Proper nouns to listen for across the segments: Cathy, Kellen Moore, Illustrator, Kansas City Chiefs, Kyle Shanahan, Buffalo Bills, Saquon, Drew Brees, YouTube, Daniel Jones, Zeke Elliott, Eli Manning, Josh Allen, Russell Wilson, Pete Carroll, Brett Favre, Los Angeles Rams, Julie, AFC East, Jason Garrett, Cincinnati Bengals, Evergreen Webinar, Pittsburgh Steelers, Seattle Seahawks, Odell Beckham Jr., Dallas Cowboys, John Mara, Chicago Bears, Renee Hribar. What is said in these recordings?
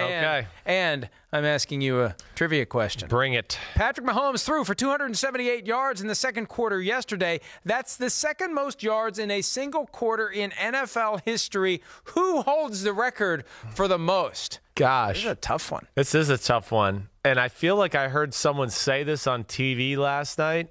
Okay. And I'm asking you a trivia question. Bring it. Patrick Mahomes threw for 278 yards in the second quarter yesterday. That's the second most yards in a single quarter in NFL history. Who holds the record for the most? Gosh. This is a tough one. This is a tough one. And I feel like I heard someone say this on TV last night.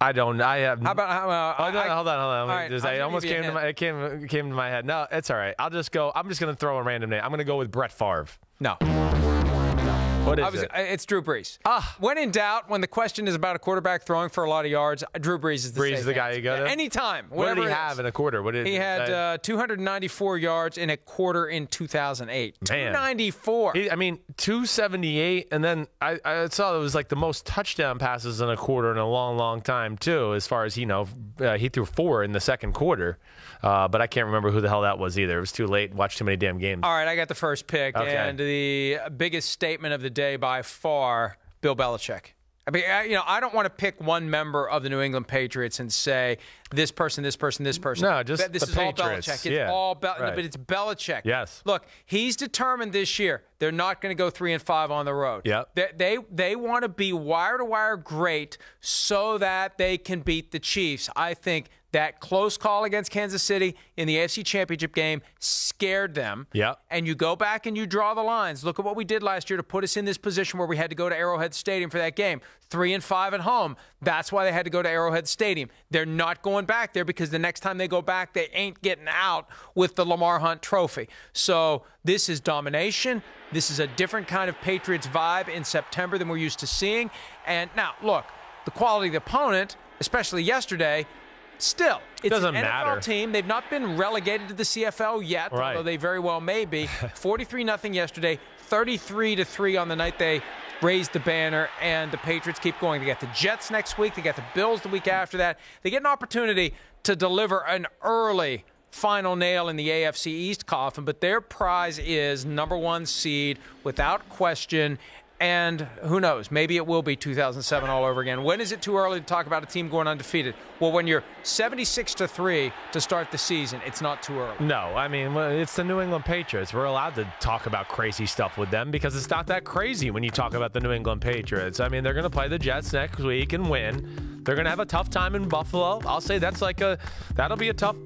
I don't. I have. How about? Hold on. Right, I almost came to my. It came to my head. No, it's all right. I'll just go. I'm just gonna throw a random name. I'm gonna go with Brett Favre. No. What is it? It's Drew Brees. When in doubt, when the question is about a quarterback throwing for a lot of yards, Drew Brees is the safe guy you go to. Anytime. What did he have in a quarter? He had 294 yards in a quarter in 2008. Man. 294. I mean, 278, and then I saw it was like the most touchdown passes in a quarter in a long, long time, too, as far as, you know, he threw 4 in the second quarter. But I can't remember who the hell that was either. It was too late. Watched too many damn games. All right, I got the first pick. Okay. And the biggest statement of the day by far, Bill Belichick. I mean, I don't want to pick one member of the New England Patriots and say this person, this person, this person. No, just this is Patriots. All Belichick. It's all Belichick. Right. But it's Belichick. Yes. Look, he's determined this year they're not going to go 3-5 on the road. Yep. They want to be wire-to-wire great so that they can beat the Chiefs. I think that close call against Kansas City in the AFC Championship game scared them. Yeah. And you go back and you draw the lines. Look at what we did last year to put us in this position where we had to go to Arrowhead Stadium for that game. 3-5 at home. That's why they had to go to Arrowhead Stadium. They're not going back there because the next time they go back, they ain't getting out with the Lamar Hunt trophy. So this is domination. This is a different kind of Patriots vibe in September than we're used to seeing. And now, look, the quality of the opponent, especially yesterday, still, it's doesn't an NFL matter. Team. They've not been relegated to the CFL yet, right, although they very well may be. 43-0 yesterday, 33-3 on the night they raised the banner, and the Patriots keep going. They got the Jets next week. They got the Bills the week after that. They get an opportunity to deliver an early final nail in the AFC East coffin, but their prize is #1 seed without question. And who knows, maybe it will be 2007 all over again. When is it too early to talk about a team going undefeated? Well, when you're 76-3 to start the season, it's not too early. No, I mean, it's the New England Patriots. We're allowed to talk about crazy stuff with them because it's not that crazy when you talk about the New England Patriots. I mean, they're going to play the Jets next week and win. They're going to have a tough time in Buffalo. I'll say that's like that'll be a tough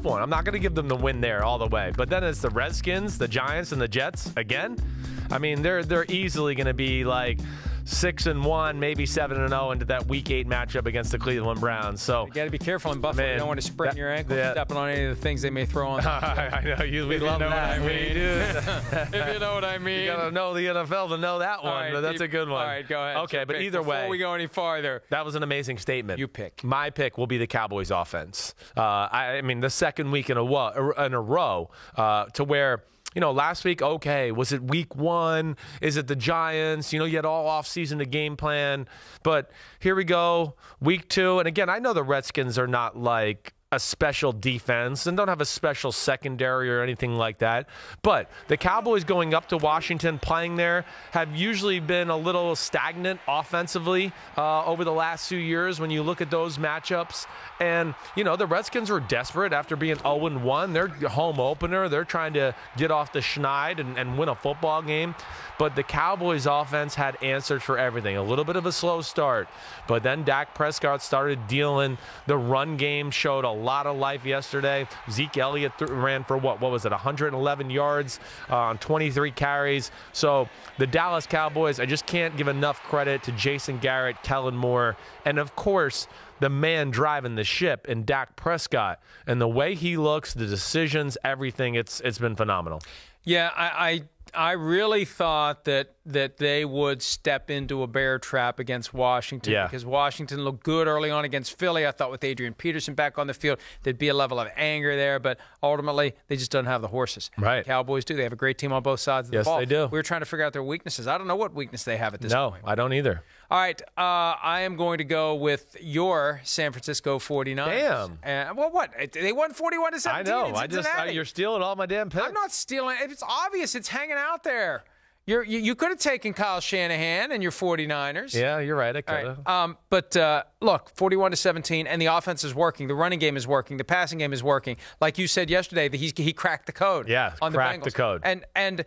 one. I'm not going to give them the win there all the way. But then it's the Redskins, the Giants, and the Jets again. I mean, they're easily going to be like 6-1, maybe 7-0 into that Week 8 matchup against the Cleveland Browns. So you got to be careful in Buffalo. Man, you don't want to sprain your ankle stepping on any of the things they may throw on. I know we love that. We do. If you know what I mean. You got to know the NFL to know that one. Right, but that's a good one. All right, go ahead. Okay, but either way, before we go any farther, that was an amazing statement. You pick. My pick will be the Cowboys offense. I mean, the second week in a row to where, you know, last week, okay, was it week 1? Is it the Giants? You know, you had all offseason to game plan. But here we go, week 2. And again, I know the Redskins are not like a special defense and don't have a special secondary or anything like that. But the Cowboys going up to Washington, playing there, have usually been a little stagnant offensively over the last few years when you look at those matchups. And, you know, the Redskins were desperate after being 0-1. Their home opener, they're trying to get off the schneid and win a football game. But the Cowboys offense had answers for everything. A little bit of a slow start, but then Dak Prescott started dealing. The run game showed a lot of life yesterday. Zeke Elliott ran for what was it, 111 yards on 23 carries. So the Dallas Cowboys, I just can't give enough credit to Jason Garrett, Kellen Moore, and of course the man driving the ship in Dak Prescott, and the way he looks, the decisions, everything. It's been phenomenal. Yeah, I really thought that they would step into a bear trap against Washington, because Washington looked good early on against Philly. I thought with Adrian Peterson back on the field, there'd be a level of anger there, but ultimately they just don't have the horses. Right. The Cowboys do. They have a great team on both sides of the ball. Yes, they do. We were trying to figure out their weaknesses. I don't know what weakness they have at this point. No, I don't either. All right, I am going to go with your San Francisco 49ers. Damn. Well, what? They won 41-17. I know. You're stealing all my damn picks. I'm not stealing. It's obvious. It's hanging out there. You could have taken Kyle Shanahan and your 49ers. Yeah, you're right. I could have. Right. Look, 41-17, and the offense is working. The running game is working. The passing game is working. Like you said yesterday, that he cracked the code. Yeah, on cracked the code. And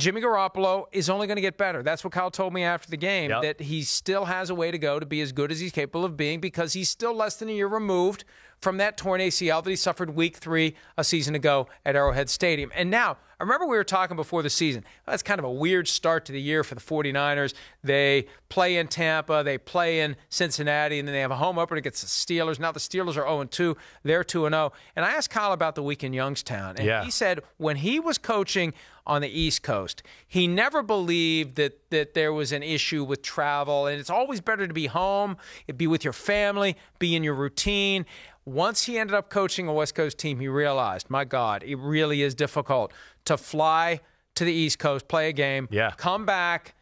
Jimmy Garoppolo is only going to get better. That's what Kyle told me after the game, yep, that he still has a way to go to be as good as he's capable of being, because he's still less than a year removed from that torn ACL that he suffered week 3 a season ago at Arrowhead Stadium. And now, I remember we were talking before the season, that's kind of a weird start to the year for the 49ers. They play in Tampa, they play in Cincinnati, and then they have a home opener against the Steelers. Now the Steelers are 0-2. They're 2-0. And I asked Kyle about the week in Youngstown, and yeah, he said when he was coaching on the East Coast, he never believed that there was an issue with travel, and it's always better to be home, be with your family, be in your routine. Once he ended up coaching a West Coast team, he realized, my God, it really is difficult to fly to the East Coast, play a game, yeah, come back,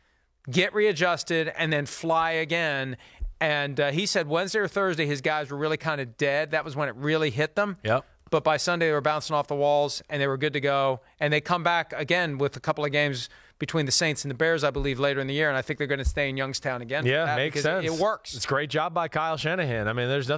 get readjusted, and then fly again. And he said Wednesday or Thursday his guys were really kind of dead. That was when it really hit them. Yep. But by Sunday, they were bouncing off the walls, and they were good to go. And they come back again with a couple of games between the Saints and the Bears, I believe, later in the year. And I think they're going to stay in Youngstown again. Yeah, makes sense. It works. It's a great job by Kyle Shanahan. I mean, there's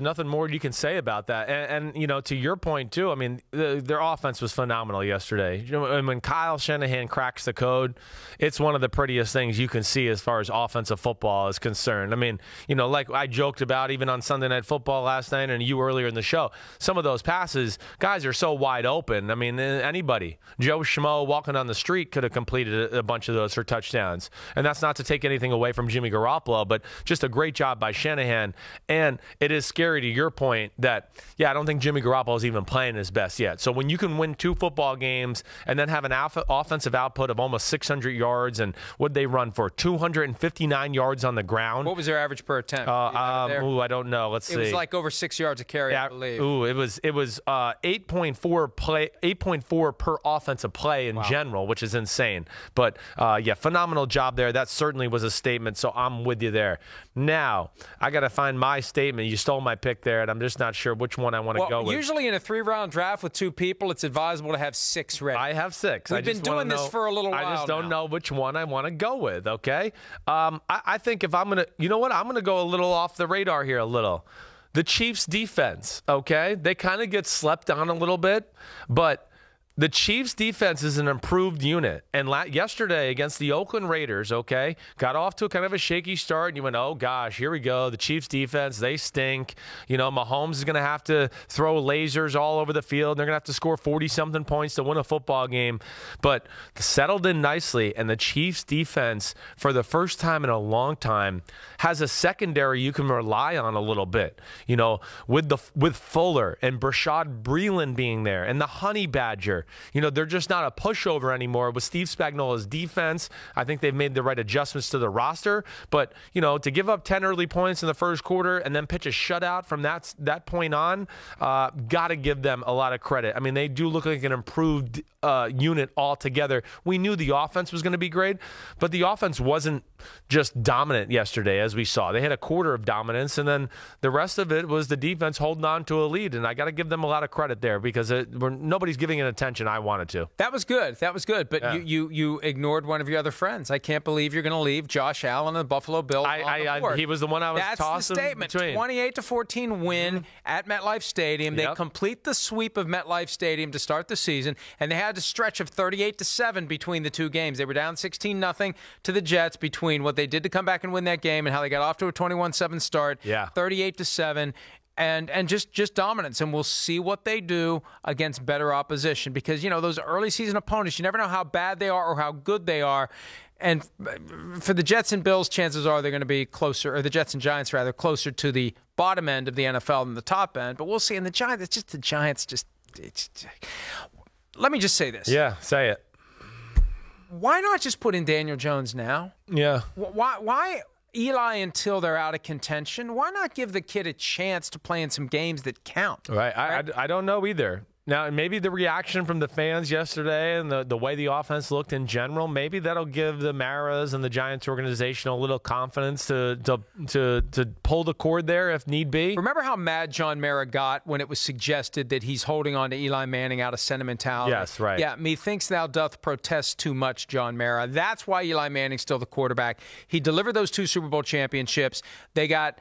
nothing more you can say about that. And you know, to your point, too, I mean, their offense was phenomenal yesterday. You know, and when Kyle Shanahan cracks the code, it's one of the prettiest things you can see as far as offensive football is concerned. I mean, you know, like I joked about even on Sunday Night Football last night and you earlier in the show, some of those passes, guys are so wide open. I mean, anybody, Joe Schmo walking on the street could have completed a bunch of those for touchdowns. And that's not to take anything away from Jimmy Garoppolo, but just a great job by Shanahan. And it is scary to your point that, yeah, I don't think Jimmy Garoppolo is even playing his best yet. So when you can win 2 football games and then have an offensive output of almost 600 yards, and what they run for 259 yards on the ground. What was their average per attempt? I don't know. Let's see. It was like over 6 yards a carry, yeah, I believe. Ooh, it was 8.4 per offensive play in, wow, general, which is insane. But yeah, phenomenal job there. That certainly was a statement. So I'm with you there. Now I got to find my statement. You stole my pick there, and I'm just not sure which one I want to go with. Usually in a 3-round draft with 2 people, it's advisable to have 6 ready. I have 6. We've been doing this for a little while. I just don't know which one I want to go with. Okay. I think if I'm gonna, you know what, I'm gonna go a little off the radar here a little. The Chiefs' defense, okay? They kind of get slept on a little bit, but the Chiefs' defense is an improved unit. And yesterday against the Oakland Raiders, okay, got off to a kind of a shaky start, and you went, oh, gosh, here we go. The Chiefs' defense, they stink. You know, Mahomes is going to have to throw lasers all over the field, and they're going to have to score 40-something points to win a football game. But settled in nicely, and the Chiefs' defense, for the first time in a long time, has a secondary you can rely on a little bit, you know, with Fuller and Brashad Breeland being there and the Honey Badger. You know, they're just not a pushover anymore with Steve Spagnuolo's defense. I think they've made the right adjustments to the roster, but, you know, to give up 10 early points in the first quarter and then pitch a shutout from that point on, got to give them a lot of credit. I mean, they do look like an improved unit altogether. We knew the offense was going to be great, but the offense wasn't just dominant yesterday, as we saw. They had a quarter of dominance, and then the rest of it was the defense holding on to a lead, and I got to give them a lot of credit there because nobody's giving it attention I wanted to. That was good. That was good, but yeah, you ignored one of your other friends. I can't believe you're going to leave Josh Allen and the Buffalo Bills on the board. He was the one I was tossing between. That's the statement. 28-14 win at MetLife Stadium. Yep. They complete the sweep of MetLife Stadium to start the season, and they had a stretch of 38-7 between the 2 games. They were down 16-0 to the Jets between what they did to come back and win that game and how they got off to a 21-7 start, yeah, 38-7, and just dominance. And we'll see what they do against better opposition because, you know, those early season opponents, you never know how bad they are or how good they are. And for the Jets and Bills, chances are they're going to be closer, or the Jets and Giants, rather, closer to the bottom end of the NFL than the top end. But we'll see. And the Giants, it's just the Giants, let me just say this. Yeah, say it. Why not just put in Daniel Jones now? Yeah. Why Eli until they're out of contention? Why not give the kid a chance to play in some games that count? Right. I don't know either. Now, maybe the reaction from the fans yesterday and the way the offense looked in general, maybe that'll give the Maras and the Giants organization a little confidence to pull the cord there if need be. Remember how mad John Mara got when it was suggested that he's holding on to Eli Manning out of sentimentality? Yes, right. Yeah, methinks thou doth protest too much, John Mara. That's why Eli Manning's still the quarterback. He delivered those two Super Bowl championships. They got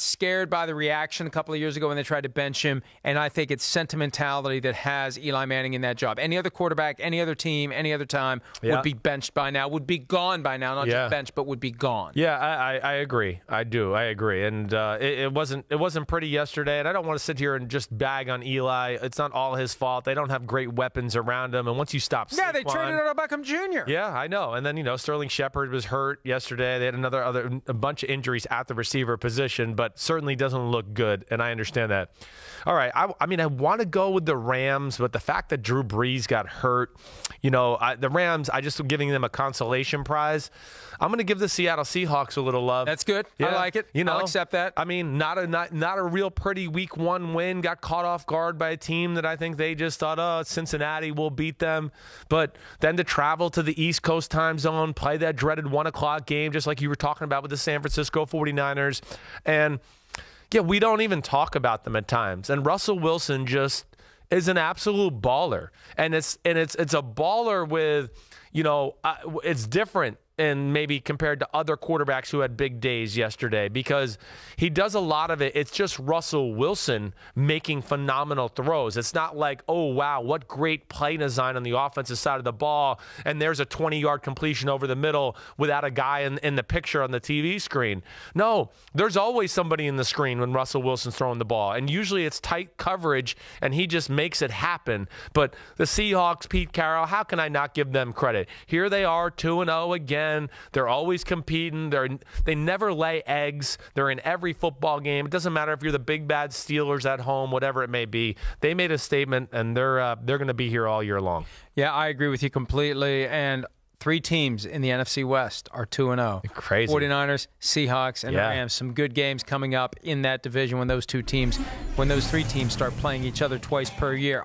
scared by the reaction a couple of years ago when they tried to bench him, and I think it's sentimentality that has Eli Manning in that job. Any other quarterback, any other team, any other time would be benched by now, would be gone by now, not just benched, but would be gone. Yeah, I agree. I do. I agree. And it wasn't pretty yesterday, and I don't want to sit here and just bag on Eli. It's not all his fault. They don't have great weapons around him, and once you stop Saquon, they traded Odell Beckham Jr. Yeah, I know. And then, you know, Sterling Shepard was hurt yesterday. They had a bunch of injuries at the receiver position, but certainly doesn't look good, and I understand that. All right, I mean, I want to go with the Rams, but the fact that Drew Brees got hurt, you know, the Rams, I just am giving them a consolation prize. I'm going to give the Seattle Seahawks a little love. That's good. Yeah. I like it. You know, I'll accept that. I mean, not a real pretty week one win. Got caught off guard by a team that I think they just thought, oh, Cincinnati will beat them. But then to travel to the East Coast time zone, play that dreaded 1 o'clock game, just like you were talking about with the San Francisco 49ers. And, yeah, we don't even talk about them at times. And Russell Wilson just is an absolute baller. And it's a baller with, you know, it's different and maybe compared to other quarterbacks who had big days yesterday, because he does a lot of it. It's just Russell Wilson making phenomenal throws. It's not like, oh, wow, what great play design on the offensive side of the ball, and there's a 20-yard completion over the middle without a guy in the picture on the TV screen. No, there's always somebody in the screen when Russell Wilson's throwing the ball, and usually it's tight coverage, and he just makes it happen. But the Seahawks, Pete Carroll, how can I not give them credit? Here they are, 2-0 again. They're always competing. They never lay eggs. They're in every football game. It doesn't matter if you're the big bad Steelers at home, whatever it may be. They made a statement, and they're going to be here all year long. Yeah, I agree with you completely. And three teams in the NFC West are 2-0. Crazy. 49ers, Seahawks, and Rams. Some good games coming up in that division when those three teams start playing each other twice per year.